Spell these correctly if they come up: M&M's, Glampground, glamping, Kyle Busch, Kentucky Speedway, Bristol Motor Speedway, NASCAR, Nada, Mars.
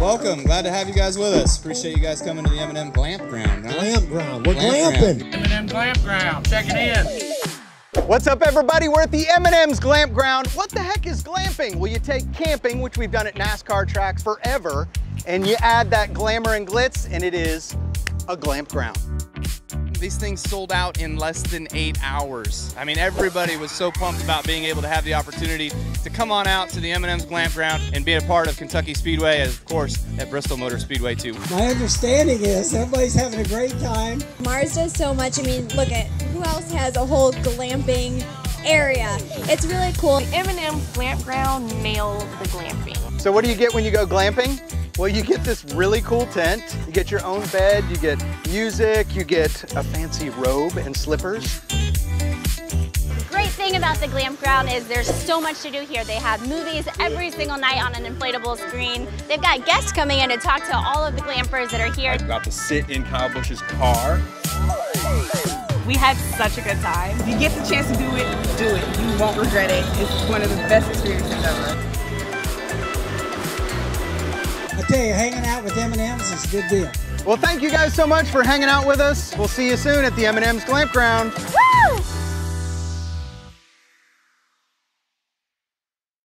Welcome. Glad to have you guys with us. Appreciate you guys coming to the M&M Glampground. Huh? Glampground. We're glamping. M&M Glampground. Check it in. What's up, everybody? We're at the M&M's Glampground. What the heck is glamping? Well, you take camping, which we've done at NASCAR tracks forever, and you add that glamour and glitz, and it is a glampground. These things sold out in less than 8 hours. I mean, everybody was so pumped about being able to have the opportunity to come on out to the M&M's Glampground and be a part of Kentucky Speedway, and of course, at Bristol Motor Speedway too. My understanding is everybody's having a great time. Mars does so much. I mean, look at who else has a whole glamping area. It's really cool. The M&M's Glampground nailed the glamping. So what do you get when you go glamping? Well, you get this really cool tent, you get your own bed, you get music, you get a fancy robe and slippers. The great thing about the Glampground is there's so much to do here. They have movies every single night on an inflatable screen. They've got guests coming in to talk to all of the glampers that are here. I got to sit in Kyle Busch's car. We had such a good time. If you get the chance to do it, do it. You won't regret it. It's one of the best experiences ever. I tell you, hanging out with M&M's is a good deal. Well, thank you guys so much for hanging out with us. We'll see you soon at the M&M's Glampground.